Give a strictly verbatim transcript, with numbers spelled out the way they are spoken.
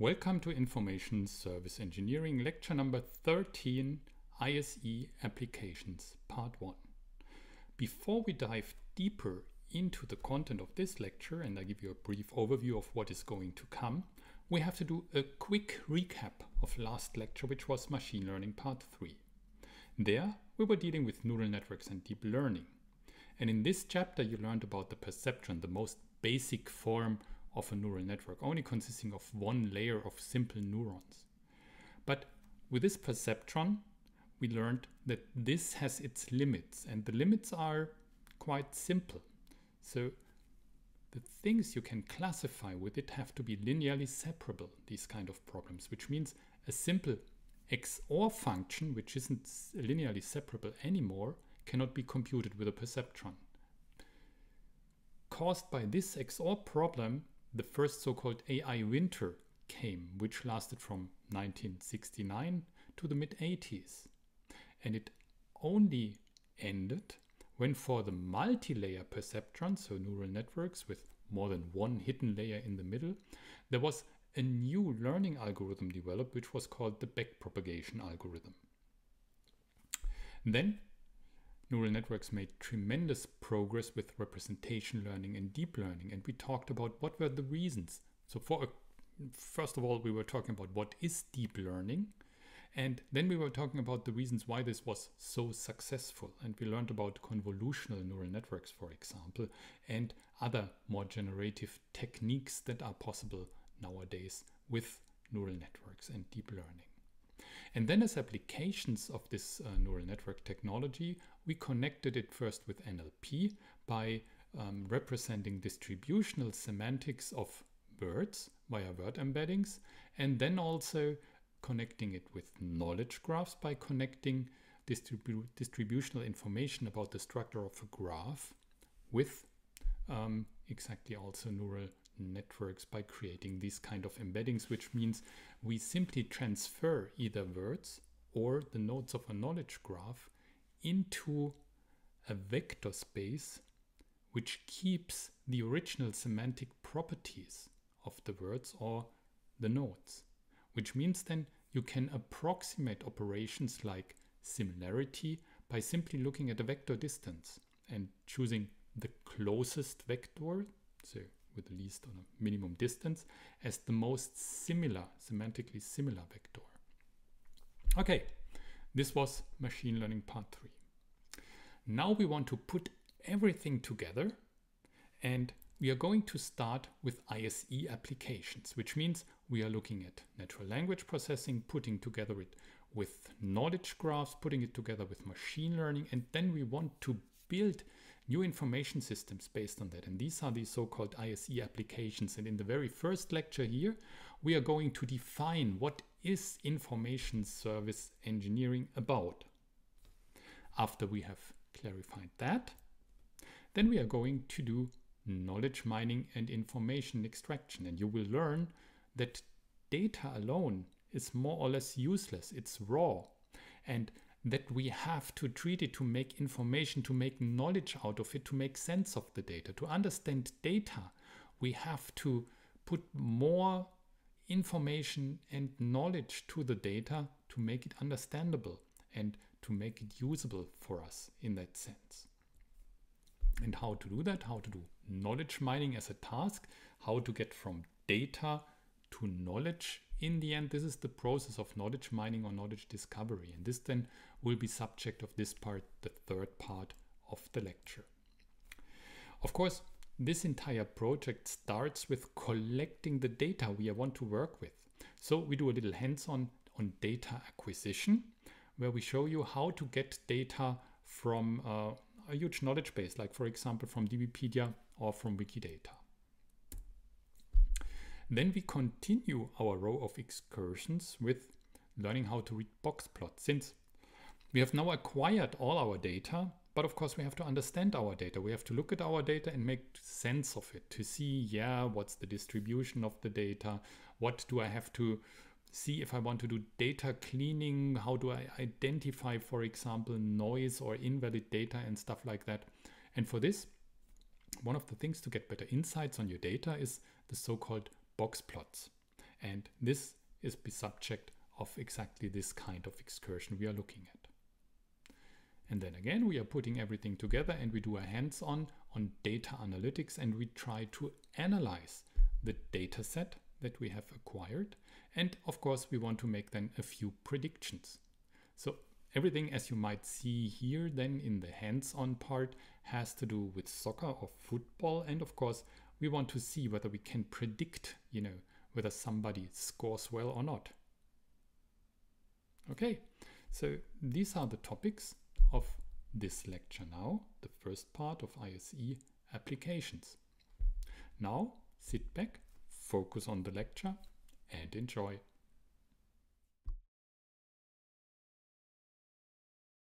Welcome to Information Service Engineering, lecture number thirteen, I S E Applications, part one. Before we dive deeper into the content of this lecture, and I give you a brief overview of what is going to come, we have to do a quick recap of last lecture, which was Machine Learning part three. There, we were dealing with neural networks and deep learning. And in this chapter, you learned about the perceptron, the most basic form of a neural network, only consisting of one layer of simple neurons. But with this perceptron, we learned that this has its limits, and the limits are quite simple. So the things you can classify with it have to be linearly separable, these kind of problems, which means a simple X O R function, which isn't linearly separable anymore, cannot be computed with a perceptron. Caused by this X O R problem, the first so-called A I winter came, which lasted from nineteen sixty-nine to the mid eighties. And it only ended when, for the multi-layer perceptron, so neural networks with more than one hidden layer in the middle, there was a new learning algorithm developed, which was called the backpropagation algorithm. Then neural networks made tremendous progress with representation learning and deep learning, and we talked about what were the reasons. So for a, first of all, we were talking about what is deep learning, and then we were talking about the reasons why this was so successful, and we learned about convolutional neural networks, for example, and other more generative techniques that are possible nowadays with neural networks and deep learning. And then, as applications of this uh, neural network technology, we connected it first with N L P by um, representing distributional semantics of words via word embeddings, and then also connecting it with knowledge graphs by connecting distribu distributional information about the structure of a graph with um, exactly also neural networks by creating these kind of embeddings, which means we simply transfer either words or the nodes of a knowledge graph into a vector space which keeps the original semantic properties of the words or the nodes, which means then you can approximate operations like similarity by simply looking at a vector distance and choosing the closest vector, so with the least on a minimum distance, as the most similar, semantically similar vector. Okay, this was Machine Learning part three. Now we want to put everything together, and we are going to start with I S E applications, which means we are looking at natural language processing, putting together it with knowledge graphs, putting it together with machine learning, and then we want to build new information systems based on that. And these are the so-called I S E applications. And in the very first lecture here, we are going to define what is Information Service Engineering about. After we have clarified that, then we are going to do knowledge mining and information extraction. And you will learn that data alone is more or less useless. It's raw. And that we have to treat it to make information, to make knowledge out of it, to make sense of the data. To understand data, we have to put more information and knowledge to the data to make it understandable and to make it usable for us in that sense. And how to do that, how to do knowledge mining as a task, how to get from data to knowledge. In the end, this is the process of knowledge mining or knowledge discovery. And this then will be subject of this part, the third part of the lecture. Of course, this entire project starts with collecting the data we want to work with. So we do a little hands-on on data acquisition, where we show you how to get data from uh, a huge knowledge base, like for example, from DBpedia or from Wikidata. Then we continue our row of excursions with learning how to read box plots, since we have now acquired all our data, but of course we have to understand our data. We have to look at our data and make sense of it, to see, yeah, what's the distribution of the data? What do I have to see if I want to do data cleaning? How do I identify, for example, noise or invalid data and stuff like that? And for this, one of the things to get better insights on your data is the so-called box plots. And this is the subject of exactly this kind of excursion we are looking at. And then again, we are putting everything together and we do a hands-on on data analytics, and we try to analyze the data set that we have acquired. And of course, we want to make then a few predictions. So everything, as you might see here, then in the hands-on part has to do with soccer or football. And of course, we want to see whether we can predict, you know, whether somebody scores well or not. Okay, so these are the topics of this lecture now, the first part of I S E applications. Now sit back, focus on the lecture and enjoy.